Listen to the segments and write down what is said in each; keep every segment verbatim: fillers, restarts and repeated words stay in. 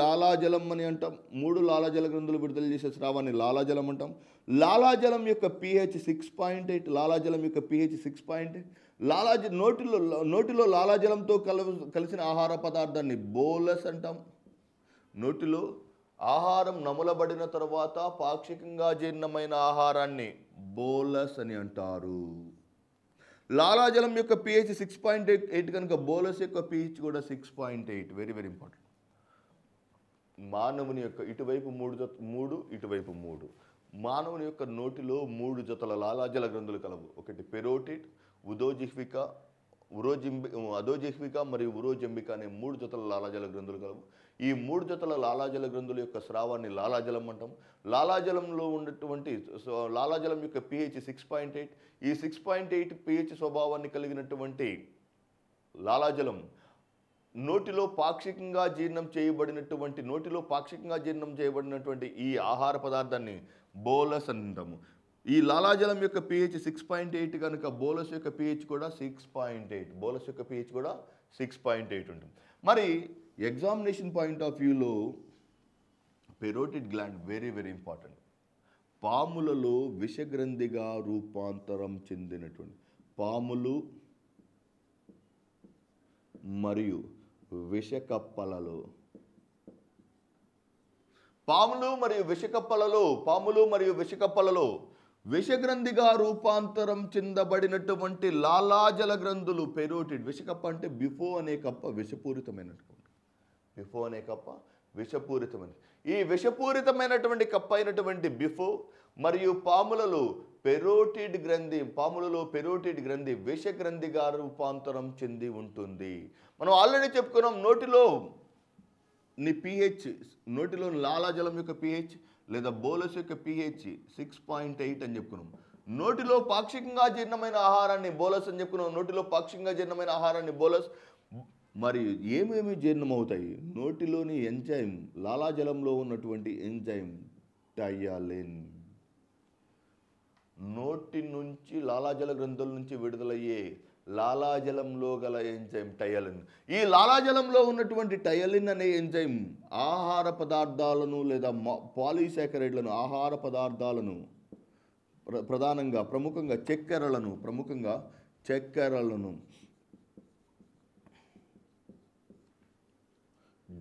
లాలాజలం అని అంటాం। మూడు లాలాజల గ్రంథులు విడుదల చేసే స్రావాన్ని లాలాజలం అంటాం। లాలాజలం యొక్క పిహెచ్ సిక్స్ పాయింట్ ఎయిట్, లాలాజలం యొక్క పిహెచ్ సిక్స్ పాయింట్ ఎయిట్। లాలాజ నోటిలో నోటిలో లాలాజలంతో కల కలిసిన ఆహార పదార్థాన్ని బోలస్ అంటాం। నోటిలో ఆహారం నములబడిన తర్వాత పాక్షికంగా జీర్ణమైన ఆహారాన్ని బోలస్ అని అంటారు। లాలాజలం యొక్క pH six point eight eight కనుక బోలస్ యొక్క పిహెచ్ కూడా six point eight, very very important. మానవుని యొక్క ఇటువైపు మూడు జత మూడు ఇటువైపు మూడు మానవుని యొక్క నోటిలో మూడు జతల లాలాజల గ్రంథులు కలవు। ఒకటి పెరోటిడ్, ఉదోజిహ్విక, ఉరోజింబి అధోజిహ్విక మరియు ఉరోజింబిక అనే మూడు జతల లాలాజల గ్రంథులు కలవు। ఈ మూడు జతల లాలాజల గ్రంథుల యొక్క స్రావాన్ని లాలాజలం అంటాం। లాలాజలంలో ఉన్నటువంటి లాలాజలం యొక్క పిహెచ్ సిక్స్ పాయింట్ ఎయిట్, ఈ సిక్స్ పాయింట్ ఎయిట్ పిహెచ్ స్వభావాన్ని కలిగినటువంటి లాలాజలం నోటిలో పాక్షికంగా జీర్ణం చేయబడినటువంటి నోటిలో పాక్షికంగా జీర్ణం చేయబడినటువంటి ఈ ఆహార పదార్థాన్ని బోలస్ అని అంటాము। ఈ లాలాజలం యొక్క పిహెచ్ సిక్స్ పాయింట్ ఎయిట్ కనుక బోలస్ యొక్క పిహెచ్ కూడా సిక్స్ పాయింట్ ఎయిట్ బోలస్ యొక్క పిహెచ్ కూడా సిక్స్ పాయింట్ ఎయిట్ ఉంటుంది। మరి ఎగ్జామినేషన్ పాయింట్ ఆఫ్ వ్యూలో parotid gland very very important. పాములలో విషగ్రంథిగా రూపాంతరం చెందినటువంటి పాములు మరియు విషకప్పలలో పాములు మరియు విషకప్పలలో పాములు మరియు విషకప్పలలో విషగ్రంథిగా రూపాంతరం చెందబడినటువంటి లాలాజల గ్రంథులు పెరోటిడ్। విషకప్ప అంటే బిఫో అనే కప్ప విషపూరితమైనటువంటి బిఫో అనే కప్ప విషపూరితమైన ఈ విషపూరితమైనటువంటి కప్ప అయినటువంటి బిఫో మరియు పాములలో పెరోటిడ్ గ్రంథి పాములలో పెరోటిడ్ గ్రంథి విషగ్రంథిగా రూపాంతరం చెంది ఉంటుంది। మనం ఆల్రెడీ చెప్పుకున్నాం నోటిలో నీ పిహెచ్ నోటిలో లాలాజలం యొక్క పిహెచ్ లేదా బోలస్ యొక్క పిహెచ్ సిక్స్ పాయింట్ ఎయిట్ అని చెప్పుకున్నాం। నోటిలో పాక్షికంగా జీర్ణమైన ఆహారాన్ని బోలస్ అని చెప్పుకున్నాం నోటిలో పాక్షికంగా జీర్ణమైన ఆహారాన్ని బోలస్ మరి ఏమేమి జీర్ణమవుతాయి? నోటిలోని ఎంజైమ్, లాలాజలంలో ఉన్నటువంటి ఎంజైమ్ టయాలిన్, నోటి నుంచి లాలాజల గ్రంథుల నుంచి విడుదలయ్యే లాలాజలంలో గల ఎంజైమ్ టయాలిన్। ఈ లాలాజలంలో ఉన్నటువంటి టయాలిన్ అనే ఎంజైమ్ ఆహార పదార్థాలను లేదా పాలీసాకరైడ్లను ఆహార పదార్థాలను ప్రధానంగా ప్రముఖంగా చక్కెరలను ప్రముఖంగా చక్కెరలను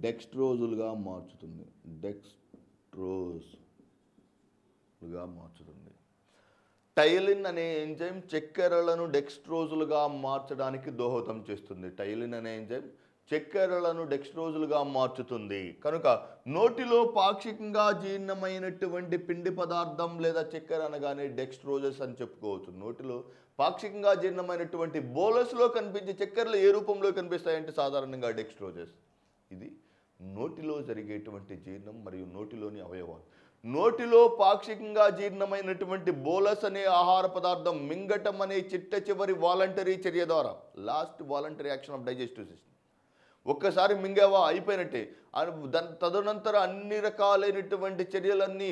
డెక్స్ట్రోజులుగా మార్చుతుంది డెక్స్ట్రోజ్లుగా మార్చుతుంది టైలిన్ అనే ఎంజైమ్ చక్కెరలను డెక్స్ట్రోజులుగా మార్చడానికి దోహదం చేస్తుంది। టైలిన్ అనే ఎంజైమ్ చక్కెరలను డెక్స్ట్రోజులుగా మార్చుతుంది కనుక నోటిలో పాక్షికంగా జీర్ణమైనటువంటి పిండి పదార్థం లేదా చక్కెర అనగానే డెక్స్ట్రోజెస్ అని చెప్పుకోవచ్చు। నోటిలో పాక్షికంగా జీర్ణమైనటువంటి బోలస్లో కనిపించే చక్కెరలు ఏ రూపంలో కనిపిస్తాయంటే సాధారణంగా డెక్స్ట్రోజెస్। ఇది నోటిలో జరిగేటువంటి జీర్ణం మరియు నోటిలోని అవయవాలు। నోటిలో పాక్షికంగా జీర్ణమైనటువంటి బోలస్ అనే ఆహార పదార్థం మింగటం అనే చిట్ట చివరి వాలంటరీ చర్య ద్వారా last voluntary action of digestive system ఒక్కసారి మింగావా అయిపోయినట్టే। తదనంతర అన్ని రకాలైనటువంటి చర్యలన్నీ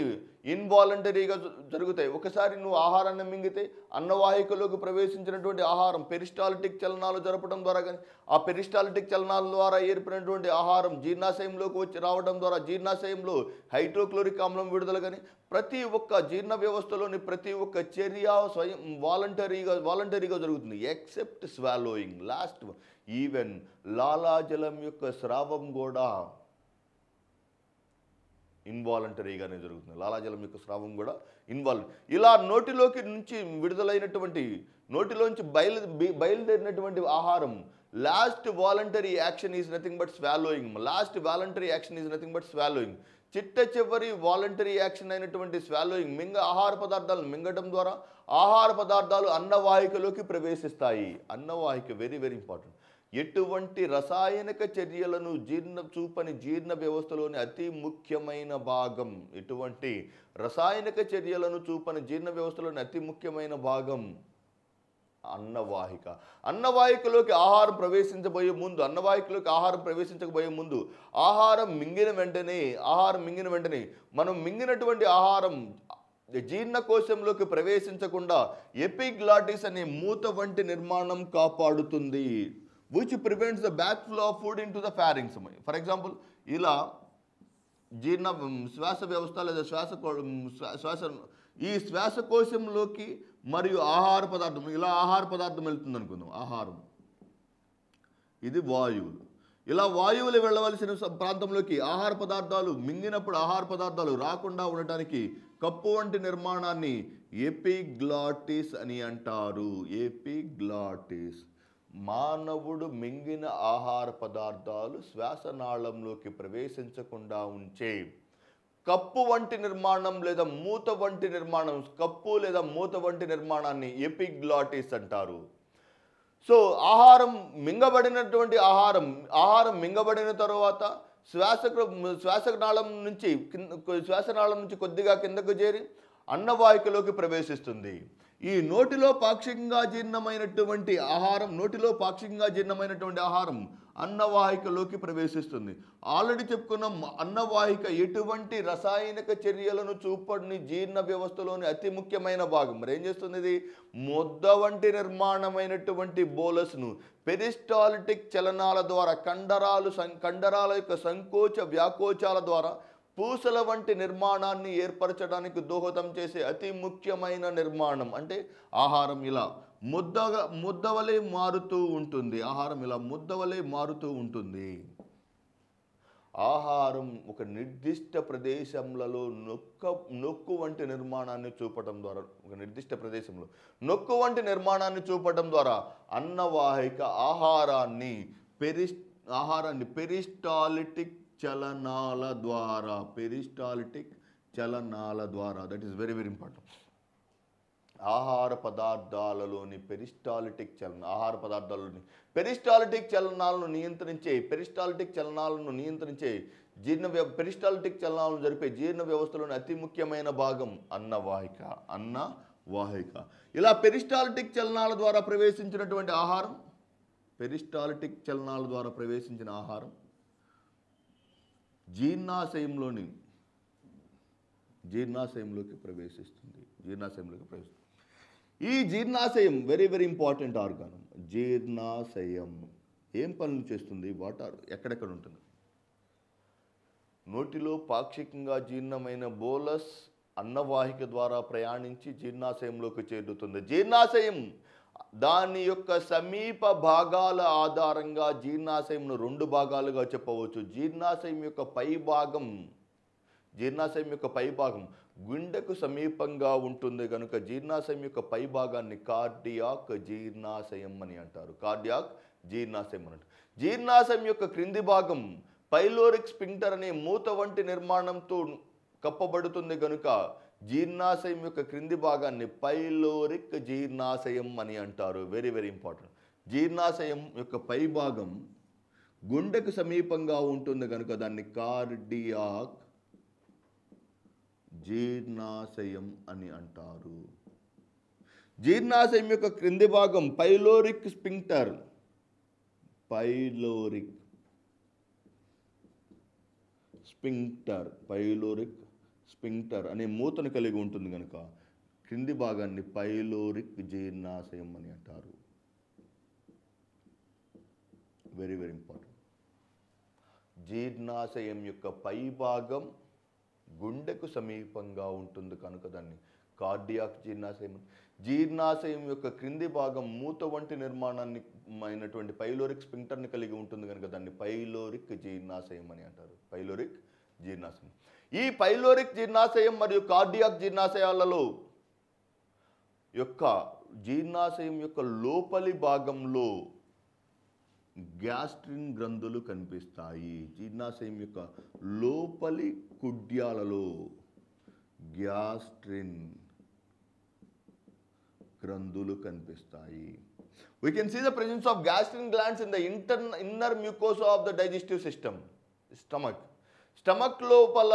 ఇన్వాలంటరీగా జరుగుతాయి। ఒకసారి నువ్వు ఆహారాన్ని మింగితే అన్నవాహికలోకి ప్రవేశించినటువంటి ఆహారం పెరిస్టాలిటిక్ చలనాలు జరపడం ద్వారా కానీ ఆ పెరిస్టాలిటిక్ చలనాల ద్వారా ఏర్పడినటువంటి ఆహారం జీర్ణాశయంలోకి వచ్చి రావడం ద్వారా జీర్ణాశయంలో హైడ్రోక్లోరిక్ ఆమ్లం విడుదల కానీ ప్రతి ఒక్క జీర్ణ వ్యవస్థలోని ప్రతి ఒక్క చర్య స్వయం వాలంటరీగా వాలంటరీగా జరుగుతుంది ఎక్సెప్ట్ స్వాలోయింగ్ లాస్ట్ ఈవెన్ లాలాజలం యొక్క స్రావం కూడా ఇన్వాలంటరీగానే జరుగుతుంది లాలాజలం యొక్క స్రావం కూడా ఇన్వాలంటరీ ఇలా నోటిలోకి నుంచి విడుదలైనటువంటి నోటిలోంచి బయలు బయలుదేరినటువంటి ఆహారం last voluntary action is nothing but swallowing last voluntary action is nothing but swallowing చిట్ట చివరి వాలంటరీ యాక్షన్ అయినటువంటి స్వాలోయింగ్ మింగ ఆహార పదార్థాలు మింగడం ద్వారా ఆహార పదార్థాలు అన్నవాహికలోకి ప్రవేశిస్తాయి అన్నవాహిక వెరీ వెరీ ఇంపార్టెంట్ ఎటువంటి రసాయనిక చర్యలను జీర్ణ చూపని జీర్ణ వ్యవస్థలోని అతి ముఖ్యమైన భాగం ఎటువంటి రసాయనిక చర్యలను చూపని జీర్ణ వ్యవస్థలోని అతి ముఖ్యమైన భాగం అన్నవాహిక అన్నవాహికలోకి ఆహారం ప్రవేశించబోయే ముందు అన్నవాహికలోకి ఆహారం ప్రవేశించబోయే ముందు ఆహారం మింగిన వెంటనే ఆహారం మింగిన వెంటనే మనం మింగినటువంటి ఆహారం జీర్ణకోశంలోకి ప్రవేశించకుండా ఎపిగ్లాటిస్ అనే మూత వంటి నిర్మాణం కాపాడుతుంది which prevents the backflow of food into the pharynx. For example, ఇలా జీర్ణ శ్వాస వ్యవస్థ లేదా శ్వాస శ్వాస ఈ శ్వాసకోశంలోకి మరియు ఆహార పదార్థం ఇలా ఆహార పదార్థం వెళ్తుంది అనుకుందాం. ఆహారం ఇది వాయువులు. ఇలా వాయువులు వెళ్ళవలసిన ప్రాంతంలోకి ఆహార పదార్థాలు మింగినప్పుడు ఆహార పదార్థాలు రాకుండా ఉండటానికి కప్పు వంటి నిర్మాణాన్ని ఎపిగ్లాటిస్ అని అంటారు. ఎపిగ్లాటిస్. మానవుడు మింగిన ఆహార పదార్థాలు శ్వాసనాళంలోకి ప్రవేశించకుండా ఉంచే కప్పు వంటి నిర్మాణం లేదా మూత వంటి నిర్మాణం, కప్పు లేదా మూత వంటి నిర్మాణాన్ని ఎపిగ్లాటిస్ అంటారు. సో ఆహారం మింగబడినటువంటి ఆహారం ఆహారం మింగబడిన తర్వాత శ్వాస శ్వాసనాళం నుంచి శ్వాసనాళం నుంచి కొద్దిగా కిందకు చేరి అన్నవాహికలోకి ప్రవేశిస్తుంది. ఈ నోటిలో పాక్షికంగా జీర్ణమైనటువంటి ఆహారం నోటిలో పాక్షికంగా జీర్ణమైనటువంటి ఆహారం అన్నవాహికలోకి ప్రవేశిస్తుంది. ఆల్రెడీ చెప్పుకున్నాం, అన్నవాహిక ఎటువంటి రసాయనిక చర్యలను చూపని జీర్ణ వ్యవస్థలోని అతి ముఖ్యమైన భాగం. మరేం చేస్తుంది ఇది? ముద్ద వంటి నిర్మాణమైనటువంటి బోలస్ను పెరిస్టాలిటిక్ చలనాల ద్వారా కండరాలు సం కండరాల యొక్క సంకోచ వ్యాకోచాల ద్వారా పూసల వంటి నిర్మాణాన్ని ఏర్పరచడానికి దోహదం చేసే అతి ముఖ్యమైన నిర్మాణం. అంటే ఆహారం ఇలా ముద్దగా ముద్దవలే మారుతూ ఉంటుంది. ఆహారం ఇలా ముద్దవలే మారుతూ ఉంటుంది. ఆహారం ఒక నిర్దిష్ట ప్రదేశంలో నొక్క నొక్కు వంటి నిర్మాణాన్ని చూపటం ద్వారా ఒక నిర్దిష్ట ప్రదేశంలో నొక్కు వంటి నిర్మాణాన్ని చూపటం ద్వారా అన్నవాహిక ఆహారాన్ని పెరిస్ ఆహారాన్ని పెరిస్టాలిటిక్ చలనాల ద్వారా పెరిస్టాలిటిక్ చలనాల ద్వారా that is very very important. ఆహార పదార్థాలలోని పెరిస్టాలిటిక్ చలన ఆహార పదార్థాలలోని పెరిస్టాలిటిక్ చలనాలను నియంత్రించే పెరిస్టాలిటిక్ చలనాలను నియంత్రించే జీర్ణ వ్యవ పెరిస్టాలిటిక్ చలనాలను జరిపే జీర్ణ వ్యవస్థలోని అతి ముఖ్యమైన భాగం అన్నవాహిక. అన్నవాహిక ఇలా పెరిస్టాలిటిక్ చలనాల ద్వారా ప్రవేశించినటువంటి ఆహారం పెరిస్టాలిటిక్ చలనాల ద్వారా ప్రవేశించిన ఆహారం జీర్ణాశయంలోని జీర్ణాశయంలోకి ప్రవేశిస్తుంది. జీర్ణాశయంలోకి ప్రవేశిస్తుంది ఈ జీర్ణాశయం వెరీ వెరీ ఇంపార్టెంట్ ఆర్గానం. జీర్ణాశయం ఏం పనులు చేస్తుంది? వాటర్ ఎక్కడెక్కడ ఉంటుంది? నోటిలో పాక్షికంగా జీర్ణమైన బోలస్ అన్నవాహిక ద్వారా ప్రయాణించి జీర్ణాశయంలోకి చేరుతుంది. జీర్ణాశయం దాని యొక్క సమీప భాగాల ఆధారంగా జీర్ణాశయంను రెండు భాగాలుగా చెప్పవచ్చు. జీర్ణాశయం యొక్క పై భాగం జీర్ణాశయం యొక్క పై భాగం గుండెకు సమీపంగా ఉంటుంది కనుక జీర్ణాశయం యొక్క పై భాగాన్ని కార్డియాక్ జీర్ణాశయం అని అంటారు. కార్డియాక్ జీర్ణాశయం అని అంటారు. జీర్ణాశయం యొక్క క్రింది భాగం పైలోరిక్ స్ఫింక్టర్ అనే మూత వంటి నిర్మాణంతో కప్పబడుతుంది కనుక జీర్ణాశయం యొక్క క్రింది భాగాన్ని పైలోరిక్ జీర్ణాశయం అని అంటారు. Very very important. జీర్ణాశయం యొక్క పై భాగం గుండెకు సమీపంగా ఉంటుంది కనుక దాన్ని కార్డియాక్ జీర్ణాశయం అని అంటారు. జీర్ణాశయం యొక్క క్రింది భాగం pyloric sphincter pyloric sphincter pyloric sphincter అనే మూతను కలిగి ఉంటుంది కనుక క్రింది భాగాన్ని పైలోరిక్ జీర్ణాశయం అని అంటారు. Very very important. జీర్ణాశయం యొక్క పై భాగం గుండెకు సమీపంగా ఉంటుంది కనుక దాన్ని కార్డియాక్ జీర్ణాశయం. జీర్ణాశయం యొక్క క్రింది భాగం మూత వంటి నిర్మాణాన్ని అయినటువంటి పైలోరిక్ స్ఫింక్టర్ని కలిగి ఉంటుంది కనుక దాన్ని పైలోరిక్ జీర్ణాశయం అని అంటారు. పైలోరిక్ జీర్ణాశయం. ఈ పైలోరిక్ జీర్ణాశయం మరియు కార్డియాక్ జీర్ణాశయాలలో యొక్క జీర్ణాశయం యొక్క లోపలి భాగంలో గ్యాస్ట్రిన్ గ్రంథులు కనిపిస్తాయి. జీర్ణాశయం యొక్క లోపలి కుడ్యాలలో గ్యాస్ట్రిన్ గ్రంథులు కనిపిస్తాయి. We can see the presence of gastrin glands in the intern, inner mucosa of the digestive system, stomach. Stomach లోపల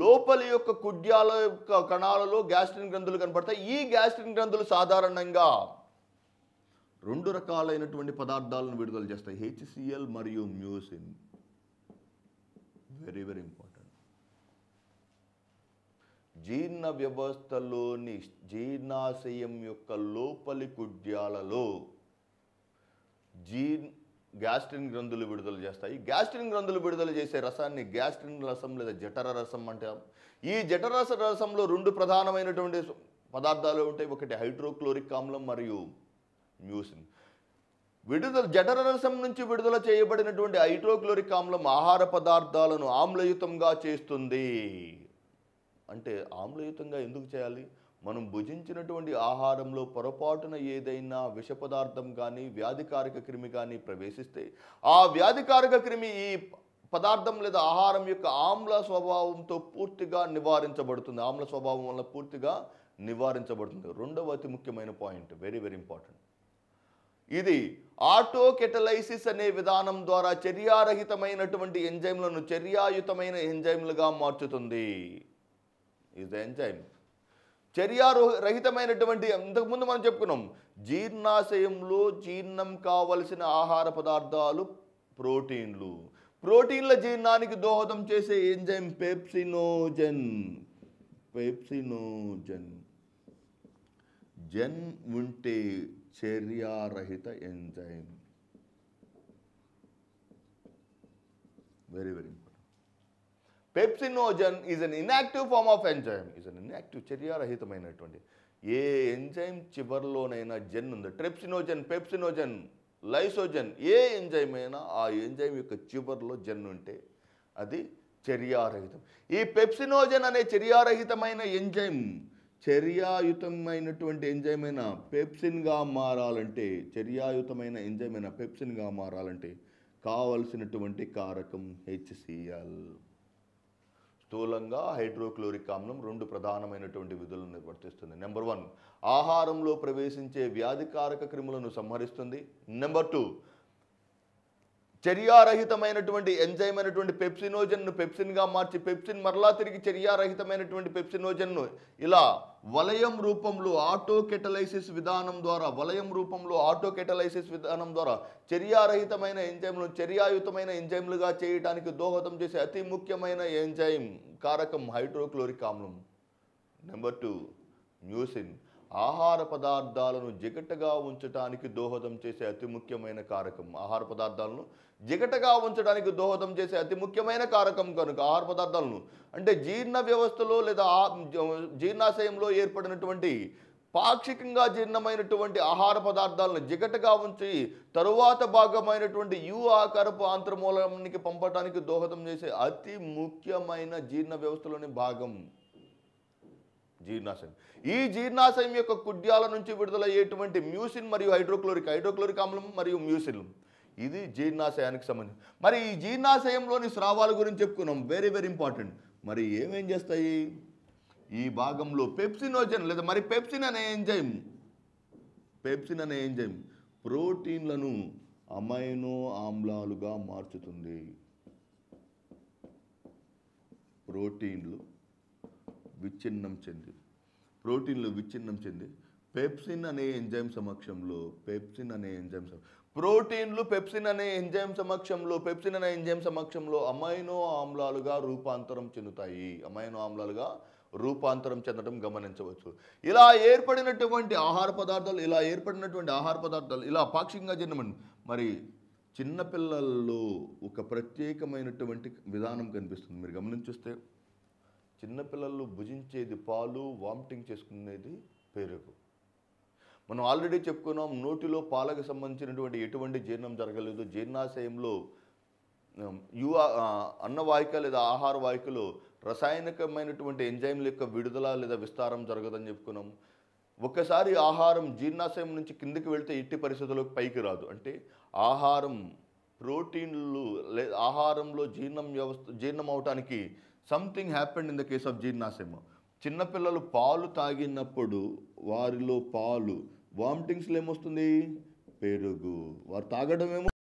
లోపలి యొక్క కుడ్యాల యొక్క కణాలలో గ్యాస్ట్రిన్ గ్రంథులు కనపడతాయి. ఈ గ్యాస్ట్రిన్ గ్రంథులు సాధారణంగా రెండు రకాలైనటువంటి పదార్థాలను విడుదల చేస్తాయి, హెచ్సిఎల్ మరియు మ్యూసిన్. Very very important. జీర్ణ వ్యవస్థలోని జీర్ణాశయం యొక్క లోపలి కుడ్యాలలో జీర్ గ్యాస్ట్రిన్ గ్రంథులు విడుదల చేస్తాయి. గ్యాస్ట్రిన్ గ్రంథులు విడుదల చేసే రసాన్ని గ్యాస్ట్రిన్ రసం లేదా జఠర రసం అంటాం. ఈ జఠర రసంలో రెండు ప్రధానమైనటువంటి పదార్థాలు ఉంటాయి. ఒకటి హైడ్రోక్లోరిక్ ఆమ్లం మరియు మ్యూసిన్. విడుదల జఠర రసం నుంచి విడుదల చేయబడినటువంటి హైడ్రోక్లోరిక్ ఆమ్లం ఆహార పదార్థాలను ఆమ్లయుతంగా చేస్తుంది. అంటే ఆమ్లయుతంగా ఎందుకు చేయాలి? మనం భుజించినటువంటి ఆహారంలో పొరపాటున ఏదైనా విష పదార్థం కానీ వ్యాధికారక క్రిమి కానీ ప్రవేశిస్తే ఆ వ్యాధికారక క్రిమి ఈ పదార్థం లేదా ఆహారం యొక్క ఆమ్ల స్వభావంతో పూర్తిగా నివారించబడుతుంది. ఆమ్ల స్వభావం వల్ల పూర్తిగా నివారించబడుతుంది. రెండవ అతి ముఖ్యమైన పాయింట్, వెరీ వెరీ ఇంపార్టెంట్, ఇది ఆటోకెటలైసిస్ అనే విధానం ద్వారా చర్యారహితమైనటువంటి ఎంజైమ్లను చర్యాయుతమైన ఎంజైమ్లుగా మార్చుతుంది. ఇది ఎంజైమ్ చర్యారహితమైనటువంటి, ఇంతకుముందు మనం చెప్పుకున్నాం, జీర్ణాశయంలో జీర్ణం కావలసిన ఆహార పదార్థాలు ప్రోటీన్లు. ప్రోటీన్ల జీర్ణానికి దోహదం చేసే ఎంజైమ్ పెప్సినోజెన్. పెప్సినోజెన్ జెన్ ఉంటే చర్యారహిత enzyme. Very very important. Pepsinogen is an inactive form of enzyme. Is an inactive చర్యారహితమైనటువంటి ఏ ఎంజైమ్ చివరిలోనైనా జెన్ ఉంది. ట్రెప్సినోజెన్, పెప్సినోజెన్, లైసోజెన్, ఏ ఎంజైమ్ అయినా ఆ ఎంజైమ్ యొక్క చివరిలో జెన్ ఉంటే అది చర్యారహితం. ఈ పెప్సినోజెన్ అనే చర్యారహితమైన ఎంజైమ్ చర్యాయుతమైనటువంటి ఎంజైమ్ అయిన పెప్సిన్గా మారాలంటే చర్యాయుతమైన ఎంజైమ్ అయిన పెప్సిన్గా మారాలంటే కావలసినటువంటి కారకం హెచ్సిఎల్. స్థూలంగా హైడ్రోక్లోరిక్ ఆమ్లం రెండు ప్రధానమైనటువంటి విధులను నిర్వర్తిస్తుంది. నెంబర్ వన్, ఆహారంలో ప్రవేశించే వ్యాధికారక క్రిములను సంహరిస్తుంది. నెంబర్ టూ, చర్యారహితమైనటువంటి ఎంజైమ్ అయినటువంటి పెప్సినోజన్ను పెప్సిన్గా మార్చి పెప్సిన్ మరలా తిరిగి చర్యారహితమైనటువంటి పెప్సినోజన్ను ఇలా వలయం రూపంలో ఆటోకెటలైసిస్ విధానం ద్వారా వలయం రూపంలో ఆటోకెటలైసిస్ విధానం ద్వారా చర్యారహితమైన ఎంజైమ్లను చర్యాయుతమైన ఎంజైమ్లుగా చేయడానికి దోహదం చేసే అతి ముఖ్యమైన ఎంజైమ్ కారకం హైడ్రోక్లోరిక్ ఆమ్లం. నెంబర్ టూ, మ్యూసిన్ ఆహార పదార్థాలను జిగటగా ఉంచడానికి దోహదం చేసే అతి ముఖ్యమైన కారకం. ఆహార పదార్థాలను జిగటగా ఉంచడానికి దోహదం చేసే అతి ముఖ్యమైన కారకం కనుక ఆహార పదార్థాలను అంటే జీర్ణ వ్యవస్థలో లేదా జీర్ణాశయంలో ఏర్పడినటువంటి పాక్షికంగా జీర్ణమైనటువంటి ఆహార పదార్థాలను జిగటగా ఉంచి తరువాత భాగమైనటువంటి యు ఆకారపు ఆంత్రమూలానికి పంపడానికి దోహదం చేసే అతి ముఖ్యమైన జీర్ణ వ్యవస్థలోని భాగం జీర్ణాశయం. ఈ జీర్ణాశయం యొక్క కుడ్యాల నుంచి విడుదలయ్యేటువంటి మ్యూసిన్ మరియు హైడ్రోక్లోరిక్ హైడ్రోక్లోరిక్ ఆమ్లం మరియు మ్యూసిన్ ఇది జీర్ణాశయానికి సంబంధించి. మరి ఈ జీర్ణాశయంలోని స్రావాల గురించి చెప్పుకున్నాం, వెరీ వెరీ ఇంపార్టెంట్. మరి ఏమేం చేస్తాయి? ఈ భాగంలో పెప్సినోజెన్ లేదా మరి పెప్సిన్ అనే ఎంజైమ్ పెప్సిన్ అనే ఎంజైమ్ ప్రోటీన్లను అమైనో ఆమ్లాలుగా మార్చుతుంది. ప్రోటీన్లు విచ్ఛిన్నం చెంది ప్రోటీన్లు విచ్ఛిన్నం చెంది పెప్సిన్ అనే ఎంజైమ్ సమక్షంలో పెప్సిన్ అనే ఎంజైమ్ ప్రోటీన్లు పెప్సిన్ అనే ఎంజైమ్ సమక్షంలో పెప్సిన్ అనే ఎంజైమ్ సమక్షంలో అమైనో ఆమ్లాలుగా రూపాంతరం చెందుతాయి. అమైనో ఆమ్లాలుగా రూపాంతరం చెందడం గమనించవచ్చు. ఇలా ఏర్పడినటువంటి ఆహార పదార్థాలు ఇలా ఏర్పడినటువంటి ఆహార పదార్థాలు ఇలా పాక్షికంగా చెందమండి. మరి చిన్నపిల్లల్లో ఒక ప్రత్యేకమైనటువంటి విధానం కనిపిస్తుంది. మీరు గమనించొస్తే చిన్నపిల్లలు భుజించేది పాలు, వామిటింగ్ చేసుకునేది పెరుగు. మనం ఆల్రెడీ చెప్పుకున్నాం, నోటిలో పాలకు సంబంధించినటువంటి ఎటువంటి జీర్ణం జరగలేదు. జీర్ణాశయంలో యు అన్నవాహిక లేదా ఆహార వాహికలో రసాయనికమైనటువంటి ఎంజైమ్ల యొక్క విడుదల లేదా విస్తారం జరగదని చెప్పుకున్నాం. ఒక్కసారి ఆహారం జీర్ణాశయం నుంచి కిందకి వెళితే ఎట్టి పరిస్థితుల్లోకి పైకి రాదు. అంటే ఆహారం ప్రోటీన్లు లేదా ఆహారంలో జీర్ణం వ్యవస్థ జీర్ణం అవటానికి something happened in the case of జీర్ణాశయం. చిన్నపిల్లలు పాలు తాగినప్పుడు వారిలో పాలు, వామిటింగ్స్లో ఏమొస్తుంది? పెరుగు. వారు తాగడం ఏమో